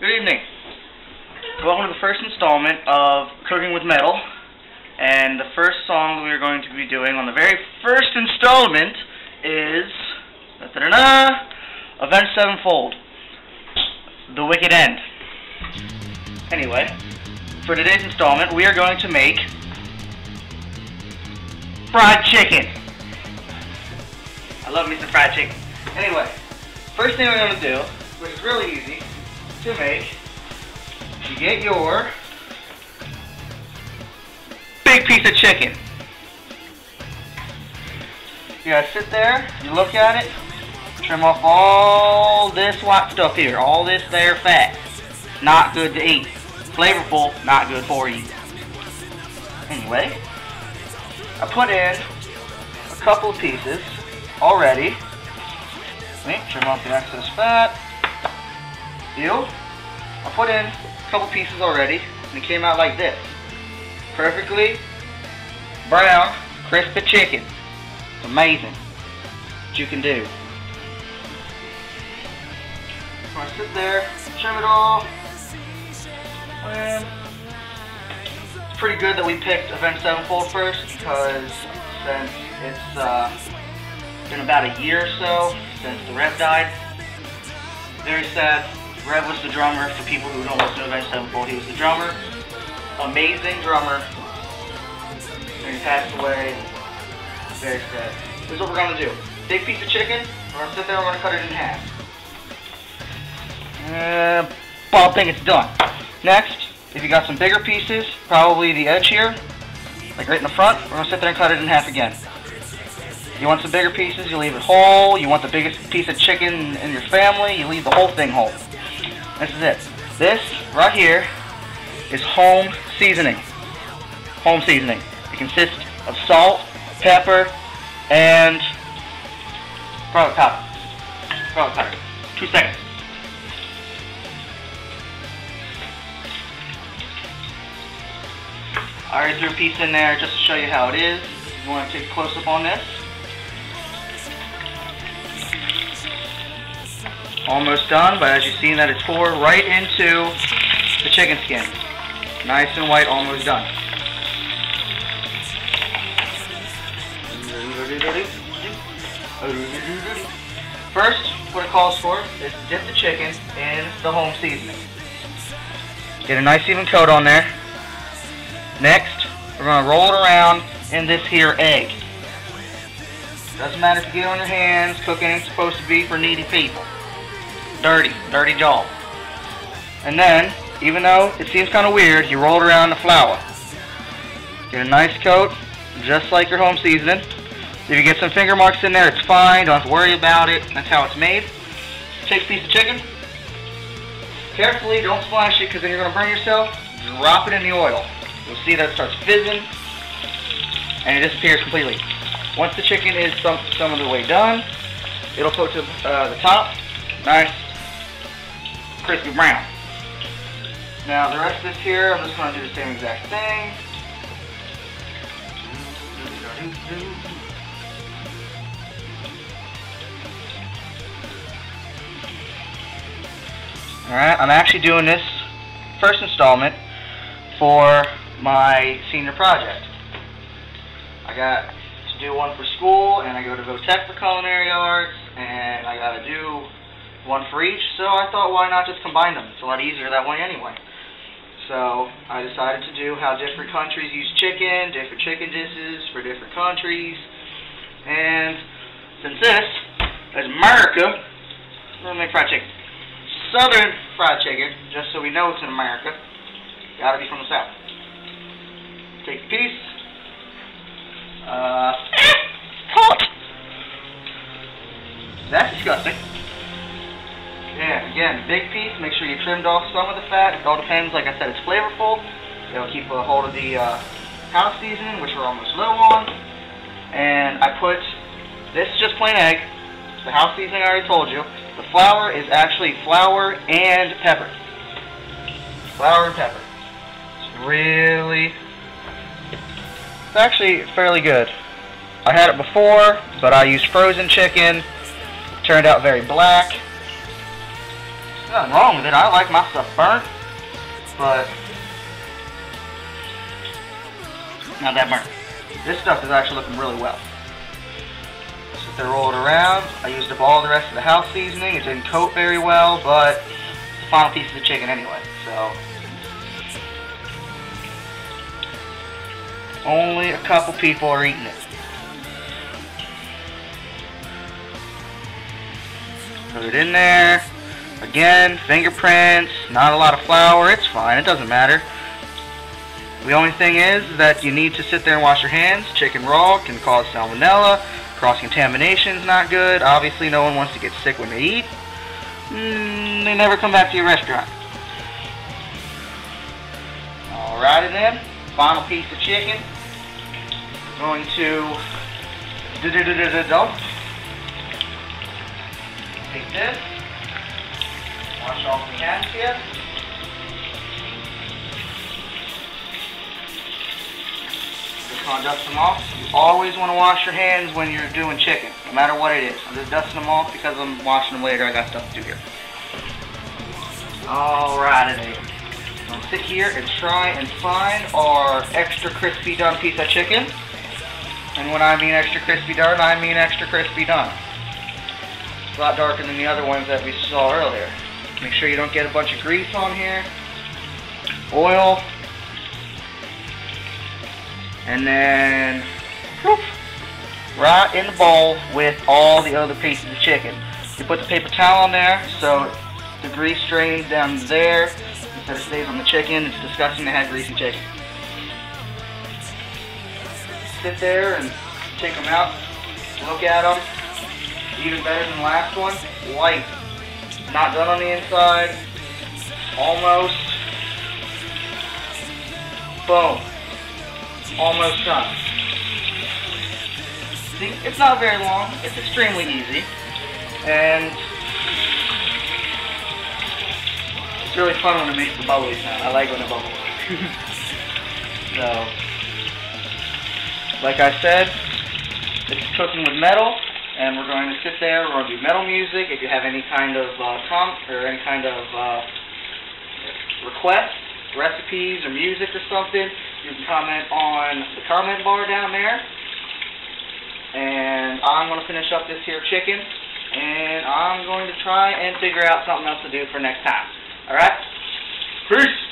Good evening. Welcome to the first installment of Cookin' with Metal, and the first song we are going to be doing on the very first installment is Avenged Sevenfold, The Wicked End. Anyway, for today's installment we are going to make fried chicken. I love me some fried chicken. Anyway, first thing we're going to do, which is really easy to make, you get your big piece of chicken. You gotta sit there, you look at it, trim off all this white stuff here, all this there fat. Not good to eat. Flavorful, not good for you. Anyway, I put in a couple of pieces already. Trim off the excess fat. I put in a couple pieces already, and it came out like this. Perfectly brown, crispy chicken. It's amazing what you can do. I'm going to sit there, trim it all. And it's pretty good that we picked Avenged Sevenfold first, because since it's been about a year or so since the Rev died, very sad. Rev was the drummer. For people who don't listen to Avenged Sevenfold, he was the drummer. Amazing drummer. And he passed away. Very sad. Here's what we're going to do. Big piece of chicken. We're going to sit there and we're going to cut it in half. I think it's done. Next, if you got some bigger pieces, probably the edge here, like right in the front, we're going to sit there and cut it in half again. If you want some bigger pieces, you leave it whole. You want the biggest piece of chicken in your family, you leave the whole thing whole. This is it. This right here is home seasoning. Home seasoning. It consists of salt, pepper, and garlic powder. Garlic powder. 2 seconds. I already threw a piece in there just to show you how it is. You want to take a close up on this. Almost done, but as you've seen that it's poured right into the chicken skin. Nice and white, almost done. First, what it calls for is dip the chicken in the home seasoning. Get a nice even coat on there. Next, we're going to roll it around in this here egg. Doesn't matter if you get it on your hands, cooking ain't supposed to be for needy people. Dirty job. And then, even though it seems kind of weird, you roll it around the flour. Get a nice coat, just like your home seasoning. If you get some finger marks in there, it's fine. Don't have to worry about it. That's how it's made. Take a piece of chicken. Carefully, don't splash it because then you're going to burn yourself. Drop it in the oil. You'll see that it starts fizzing and it disappears completely. Once the chicken is some of the way done, it'll float to the top. Nice. Crispy brown. Now the rest of this here, I'm just going to do the same exact thing. Alright, I'm actually doing this first installment for my senior project. I got to do one for school, and I go to GoTec for culinary arts, and I got to do one for each, so I thought, why not just combine them? It's a lot easier that way anyway. So I decided to do how different countries use chicken, different chicken dishes for different countries, and since this is America, we're going to make fried chicken. Southern fried chicken, just so we know it's in America. Gotta be from the South. Take a piece. That's disgusting. Yeah, again, big piece, make sure you trimmed off some of the fat. It all depends, like I said, it's flavorful. It'll keep a hold of the house seasoning, which we're almost low on. And I put, this is just plain egg, the house seasoning I already told you. The flour is actually flour and pepper. Flour and pepper. It's really, it's actually fairly good. I had it before, but I used frozen chicken. It turned out very black. nothing wrong with it. I like my stuff burnt, but not that burnt. This stuff is actually looking really well. Let's just roll it around. I used up all the rest of the house seasoning. It didn't coat very well, but it's the final pieces of chicken anyway, so. Only a couple people are eating it. Put it in there. Again, fingerprints, not a lot of flour. It's fine, it doesn't matter. The only thing is that you need to sit there and wash your hands. Chicken raw can cause salmonella. Cross-contamination is not good. Obviously, no one wants to get sick when they eat. They never come back to your restaurant. Alrighty then. Final piece of chicken. I'm going to dump. Take this. Wash off the hands here. Just gonna dust them off. You always want to wash your hands when you're doing chicken, no matter what it is. I'm just dusting them off because I'm washing them later. I got stuff to do here. Alrighty. Sit here and try and find our extra crispy done piece of chicken. And when I mean extra crispy done, I mean extra crispy done. It's a lot darker than the other ones that we saw earlier. Make sure you don't get a bunch of grease on here. Oil. And then whoop, right in the bowl with all the other pieces of chicken. You put the paper towel on there so the grease drains down there. That it stays on the chicken. It's disgusting to have greasy chicken. Sit there and take them out. Look at them. Even better than the last one. White. Not done on the inside. Almost. Boom. Almost done. See, it's not very long. It's extremely easy. And it's really fun when it makes the bubbly sound. I like when it bubbles. So, like I said, it's cooking with metal, and we're going to sit there. We're going to do metal music. If you have any kind of comment or any kind of requests, recipes, or music or something, you can comment on the comment bar down there. And I'm going to finish up this here chicken, and I'm going to try and figure out something else to do for next time. Alright? Peace!